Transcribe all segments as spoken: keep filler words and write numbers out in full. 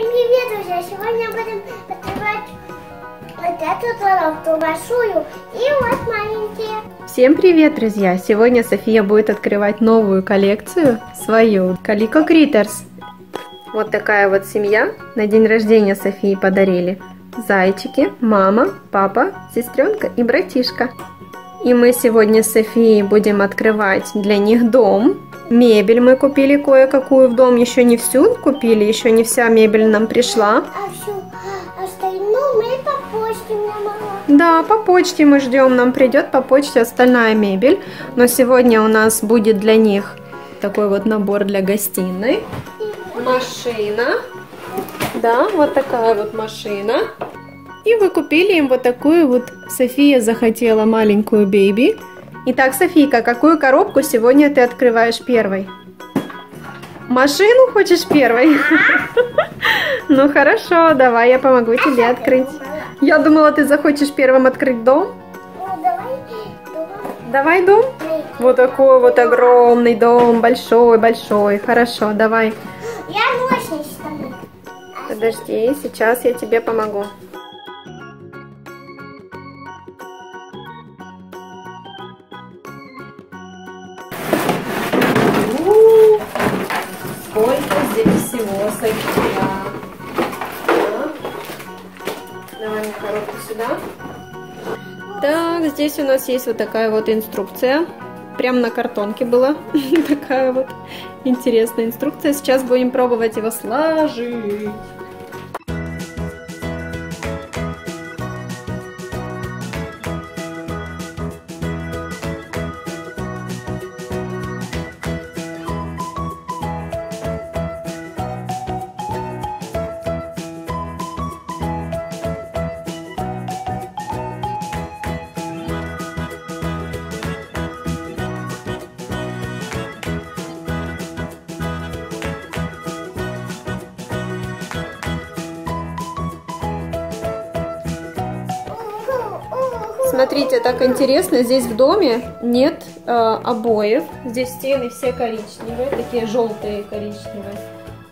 Всем привет, друзья! Сегодня мы будем открывать вот эту коробку большую и вот маленькие. Всем привет, друзья! Сегодня София будет открывать новую коллекцию, свою, Calico Critters. Вот такая вот семья. На день рождения Софии подарили зайчики, мама, папа, сестренка и братишка. И мы сегодня с Софией будем открывать для них дом. Мебель мы купили кое-какую в дом, еще не всю купили, еще не вся мебель нам пришла. А всю остальную мы по почте, мама. Да, по почте мы ждем, нам придет по почте остальная мебель. Но сегодня у нас будет для них такой вот набор для гостиной. Машина. Да, вот такая вот машина. И вы купили им вот такую вот, София захотела маленькую бейби. Итак, Софийка, какую коробку сегодня ты открываешь первой? Машину хочешь первой? Ну хорошо, давай я помогу тебе открыть. Я думала, ты захочешь первым открыть дом. Давай дом. Вот такой вот огромный дом, большой-большой. Хорошо, давай. Подожди, сейчас я тебе помогу. Сколько здесь всего, София. Давай мне коробку сюда. Так, здесь у нас есть вот такая вот инструкция. Прям на картонке была такая вот интересная инструкция. Сейчас будем пробовать его сложить. Смотрите, так интересно, здесь в доме нет э, обоев, здесь стены все коричневые, такие желтые коричневые,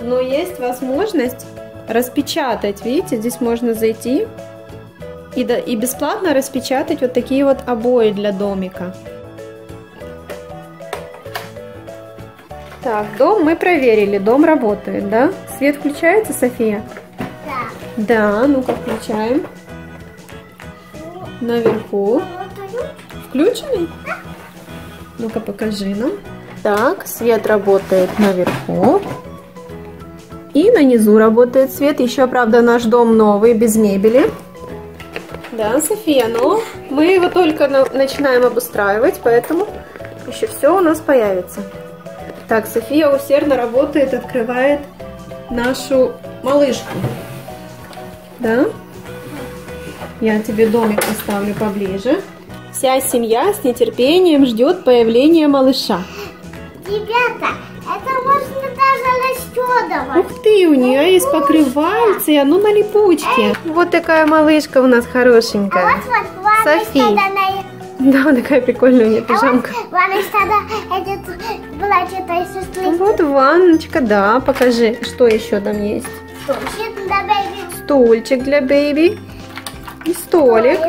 но есть возможность распечатать, видите, здесь можно зайти и, да, и бесплатно распечатать вот такие вот обои для домика. Так, дом мы проверили, дом работает, да? Свет включается, София? Да. Да, ну-ка включаем. Наверху. Включенный? Ну-ка покажи нам. Так, свет работает наверху. И на низу работает свет. Еще, правда, наш дом новый, без мебели. Да, София, но мы его только начинаем обустраивать, поэтому еще все у нас появится. Так, София усердно работает, открывает нашу малышку. Да? Я тебе домик поставлю поближе. Вся семья с нетерпением ждет появления малыша. Ребята, это можно даже расчесывать. Ух ты, у нее на есть липучка. Покрывальце, оно на липучке. Эй. Вот такая малышка у нас хорошенькая. А вот, вот, София. На... Да, такая прикольная у нее пижамка. А вот, ванночка, да, это была чья-то из сестры. Вот ванночка, да, покажи, что еще там есть. Стульчик для бэйби. Стульчик для бэйби. И столик,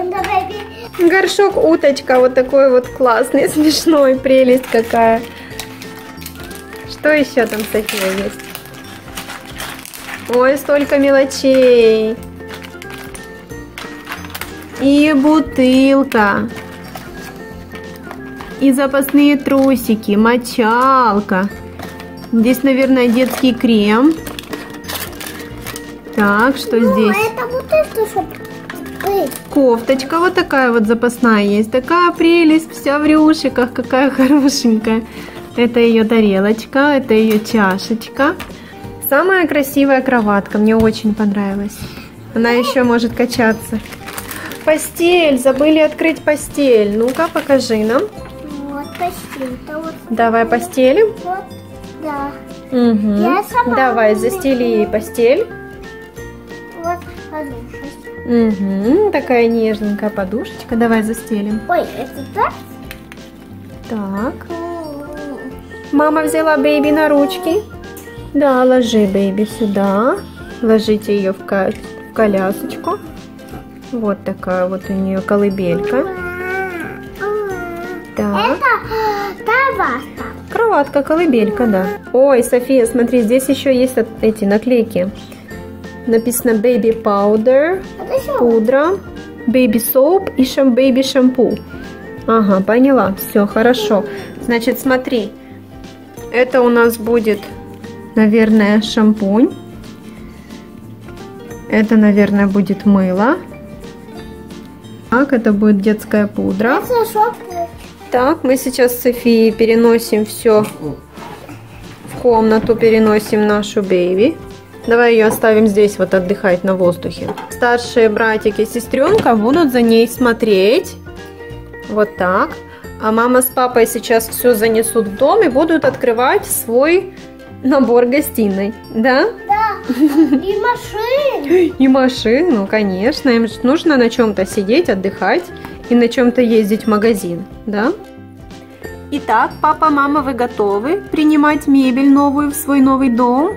горшок, уточка, вот такой вот классный, смешной, прелесть какая. Что еще там, София, есть? Ой, столько мелочей. И бутылка. И запасные трусики, мочалка. Здесь, наверное, детский крем. Так, что ну, здесь? Это бутылка, чтобы... Кофточка вот такая вот запасная есть. Такая прелесть, вся в рюшиках. Какая хорошенькая. Это ее тарелочка, это ее чашечка. Самая красивая кроватка, мне очень понравилась. Она еще может качаться. Постель, забыли открыть постель. Ну-ка, покажи нам. Вот постель. Вот... Давай постелим. Вот, да. Угу. Я сама Давай, застели ей постель. Вот подушечка. Угу, такая нежненькая подушечка. Давай застелим. Ой, это так? Так. Мама взяла бэйби на ручки. Да, ложи бэйби сюда. Ложите ее в колясочку. Вот такая вот у нее колыбелька. Так. Это кроватка. Кроватка, колыбелька, да. Ой, София, смотри, здесь еще есть эти наклейки. Написано baby powder, пудра, baby soap и шам baby шампу. Ага, поняла. Все, хорошо. Значит, смотри. Это у нас будет, наверное, шампунь. Это, наверное, будет мыло. Так, это будет детская пудра. Так, мы сейчас с Софией переносим все в комнату, переносим нашу бэйби. Давай ее оставим здесь, вот отдыхать на воздухе. Старшие братики и сестренка будут за ней смотреть. Вот так. А мама с папой сейчас все занесут в дом и будут открывать свой набор гостиной. Да? Да. И машину. И машину, конечно. Им же нужно на чем-то сидеть, отдыхать и на чем-то ездить в магазин. Да? Итак, папа, мама, вы готовы принимать мебель новую в свой новый дом?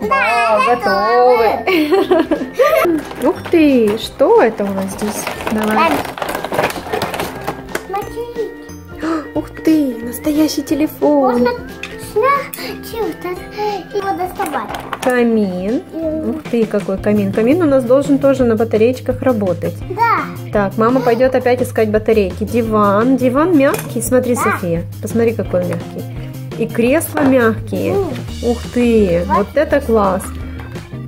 Да, готовы. Ух ты, что это у нас здесь? Давай. Ух ты, настоящий телефон. Можно его доставать. Камин. Ух ты, какой камин. Камин у нас должен тоже на батареечках работать. Да. Так, мама пойдет опять искать батарейки. Диван. Диван мягкий. Смотри, да. София, посмотри, какой он мягкий. И кресла мягкие. У. Ух ты, вот. вот это класс.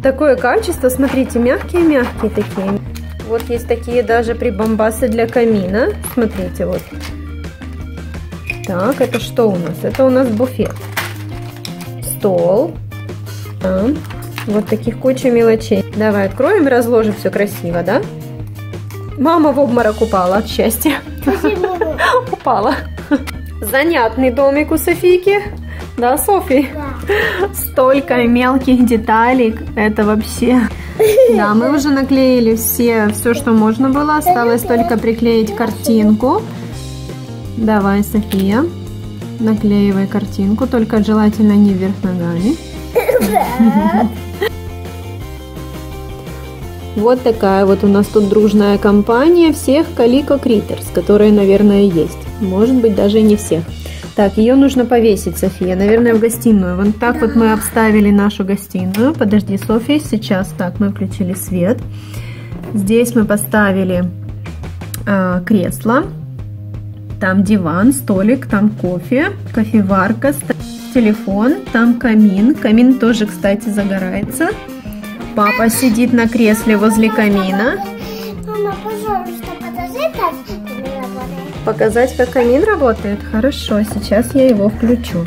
Такое качество, смотрите, мягкие-мягкие такие. Вот есть такие даже прибамбасы для камина. Смотрите, вот. Так, это что у нас? Это у нас буфет. Стол. А, вот таких куча мелочей. Давай откроем и разложим все красиво, да? Мама в обморок упала от счастья. Упала. Занятный домик у Софийки. Да, Софи? Да. Столько мелких деталей. Это вообще... Да, мы уже наклеили все, все, что можно было. Осталось только приклеить картинку. Давай, София, наклеивай картинку, только желательно не вверх ногами. Вот такая вот у нас тут дружная компания всех Calico Critters, которые, наверное, есть. Может быть, даже не всех. Так, ее нужно повесить, София, наверное, в гостиную. Вот так вот мы обставили нашу гостиную. Подожди, София, сейчас так, мы включили свет. Здесь мы поставили э, кресло. Там диван, столик, там кофе, кофеварка, телефон, там камин. Камин тоже, кстати, загорается. Папа сидит на кресле возле камина. Мама, пожалуйста, покажи, как камин работает. Показать, как камин работает? Хорошо, сейчас я его включу.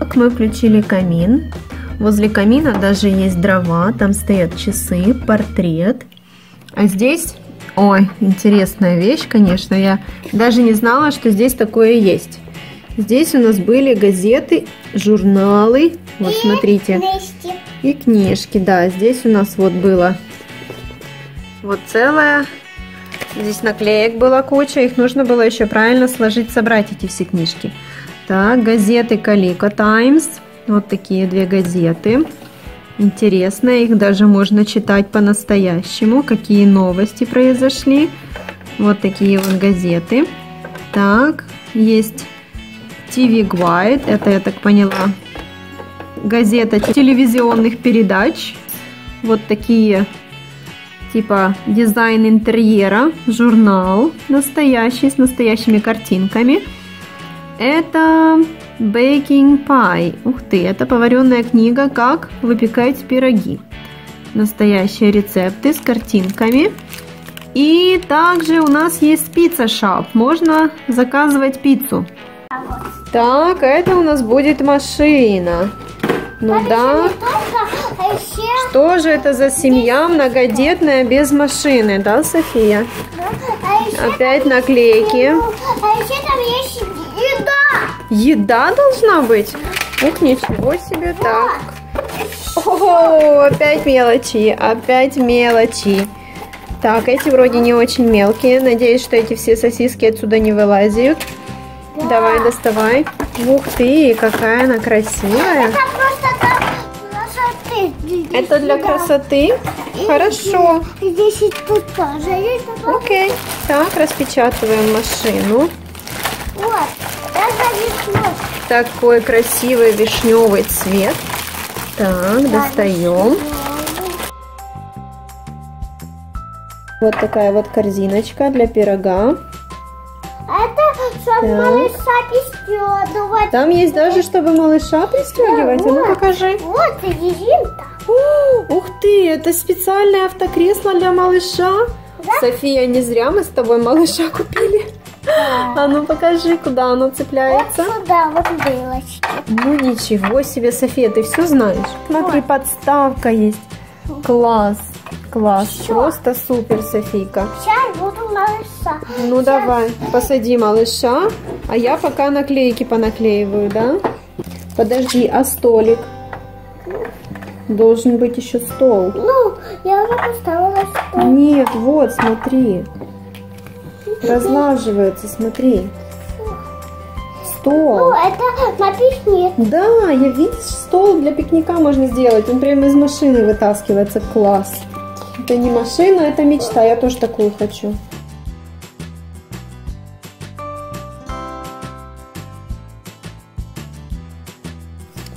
Так, мы включили камин. Возле камина даже есть дрова, там стоят часы, портрет. А здесь... Ой, интересная вещь, конечно, я даже не знала, что здесь такое есть. Здесь у нас были газеты, журналы, вот смотрите, книжки. И книжки, да, здесь у нас вот было, вот целая, здесь наклеек была куча, их нужно было еще правильно сложить, собрать эти все книжки. Так, газеты Calico Times, вот такие две газеты. Интересно, их даже можно читать по-настоящему, какие новости произошли. Вот такие вот газеты. Так, есть ти ви Guide, это, я так поняла, газета телевизионных передач. Вот такие, типа, дизайн интерьера, журнал настоящий, с настоящими картинками. Это... Baking Pie. Ух ты, это поваренная книга, как выпекать пироги. Настоящие рецепты с картинками. И также у нас есть пицца шап. Можно заказывать пиццу. Так, это у нас будет машина. Ну да. Что же это за семья многодетная без машины, да, София? Опять наклейки. Еда должна быть? Ух, ничего себе, так. О, опять мелочи, опять мелочи. Так, эти вроде не очень мелкие. Надеюсь, что эти все сосиски отсюда не вылазят. Да. Давай, доставай. Ух ты, какая она красивая. Это просто наша Это для красоты? Хорошо. Здесь и тут тоже. Окей. Так, распечатываем машину. Вот. Такой красивый вишневый цвет. Так, достаем. Вот такая вот корзиночка для пирога. Это чтобы малыша пристегивать. Там есть даже, чтобы малыша пристегивать. Да, а ну вот, покажи. Вот и резинка. Ух ты, это специальное автокресло для малыша. Да? София, не зря мы с тобой малыша купили. Да. А ну покажи, куда оно цепляется. Вот сюда, вот белочки. Ну ничего себе, София, ты все знаешь. Смотри, вот подставка есть. Класс, класс. Все. Просто супер, Софийка. Сейчас буду малыша. Ну Сейчас. давай, посади малыша. А я пока наклейки понаклеиваю, да? Подожди, а столик? Должен быть еще стол. Ну, я уже поставила стол. Нет, вот, смотри. Разлаживается, смотри. Стол. Ну, это на пикник. Да, я видишь, стол для пикника можно сделать. Он прямо из машины вытаскивается. Класс. Это не машина, это мечта. Я тоже такую хочу.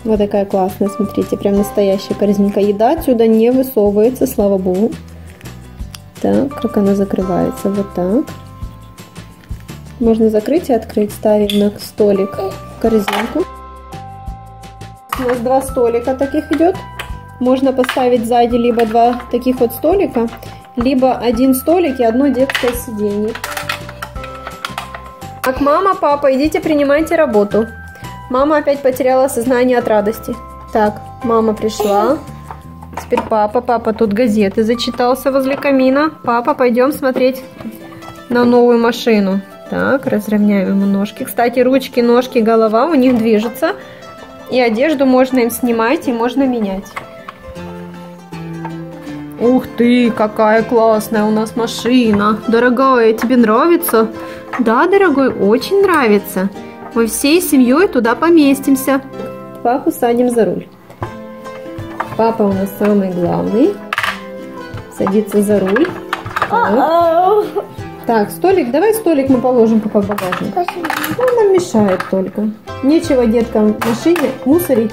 Вот такая классная, смотрите, прям настоящая корзинка. Еда отсюда не высовывается, слава богу. Так, как она закрывается, вот так. Можно закрыть и открыть, ставим на столик корзинку. У нас два столика таких идет. Можно поставить сзади либо два таких вот столика, либо один столик и одно детское сиденье. Так, мама, папа, идите принимайте работу. Мама опять потеряла сознание от радости. Так, мама пришла. Теперь папа. Папа тут газеты зачитался возле камина. Папа, пойдем смотреть на новую машину. Так, разровняем ему ножки. Кстати, ручки, ножки, голова у них движется. И одежду можно им снимать и можно менять. Ух ты, какая классная у нас машина. Дорогая, тебе нравится? Да, дорогой, очень нравится. Мы всей семьей туда поместимся. Папу садим за руль. Папа у нас самый главный. Садится за руль. Так, так столик. Давай столик мы положим по багажнику. Он нам мешает только. Нечего деткам в машине мусорить,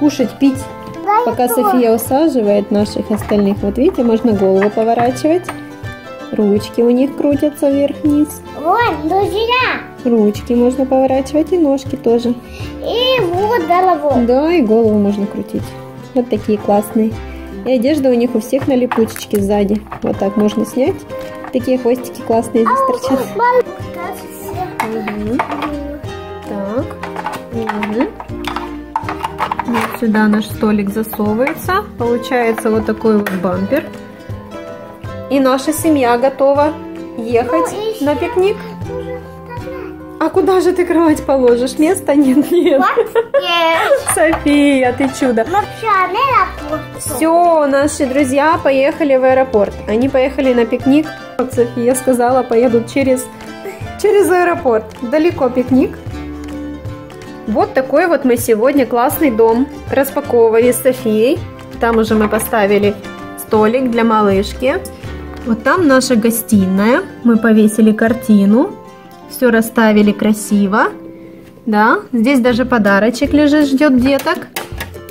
кушать, пить. Да, пока София усаживает наших остальных. Вот видите, можно голову поворачивать. Ручки у них крутятся вверх-вниз. Вот, друзья. Ручки можно поворачивать и ножки тоже. И вот голову. Да, и голову можно крутить. Вот такие классные. И одежда у них у всех на липучечке сзади. Вот так можно снять. Такие хвостики классные здесь а торчат. Угу. Так. Угу. Вот сюда наш столик засовывается. Получается вот такой вот бампер. И наша семья готова ехать ну, на пикник. А куда же ты кровать положишь? Места нет, нет. София, ты чудо. Все, наши друзья поехали в аэропорт. Они поехали на пикник. Вот София сказала, поедут через, через аэропорт. Далеко пикник. Вот такой вот мы сегодня классный дом распаковывали с Софией. Там уже мы поставили столик для малышки. Вот там наша гостиная. Мы повесили картину. Все расставили красиво, да, здесь даже подарочек лежит, ждет деток,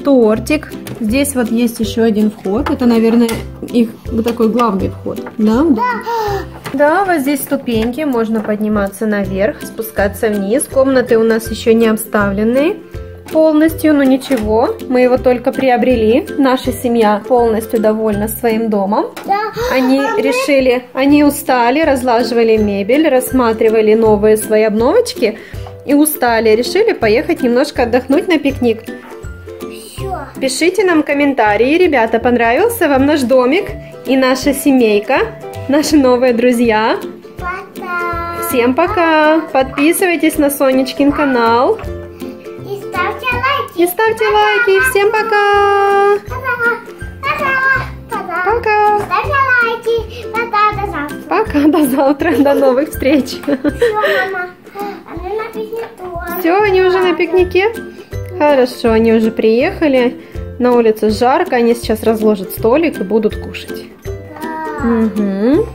тортик, здесь вот есть еще один вход, это, наверное, их такой главный вход, да? Да, да, вот здесь ступеньки, можно подниматься наверх, спускаться вниз, комнаты у нас еще не обставлены полностью, но ничего, мы его только приобрели, наша семья полностью довольна своим домом. Да. Они а решили, мы... они устали, разлаживали мебель, рассматривали новые свои обновочки и устали, решили поехать немножко отдохнуть на пикник. Все. Пишите нам комментарии, ребята, понравился вам наш домик и наша семейка, наши новые друзья. Пока. Всем пока, подписывайтесь на Сонечкин канал. И ставьте лайки. Всем пока. Пока. Ставьте лайки. Пока, до завтра. Пока, до завтра. До новых встреч. Все, они уже на пикнике? Хорошо, они уже приехали. На улице жарко, они сейчас разложат столик и будут кушать. Да. Угу.